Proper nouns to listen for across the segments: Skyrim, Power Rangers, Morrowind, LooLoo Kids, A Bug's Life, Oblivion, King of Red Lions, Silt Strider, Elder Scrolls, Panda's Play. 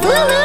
LooLoo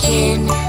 Kids!